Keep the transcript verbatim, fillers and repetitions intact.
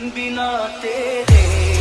बिना तेरे।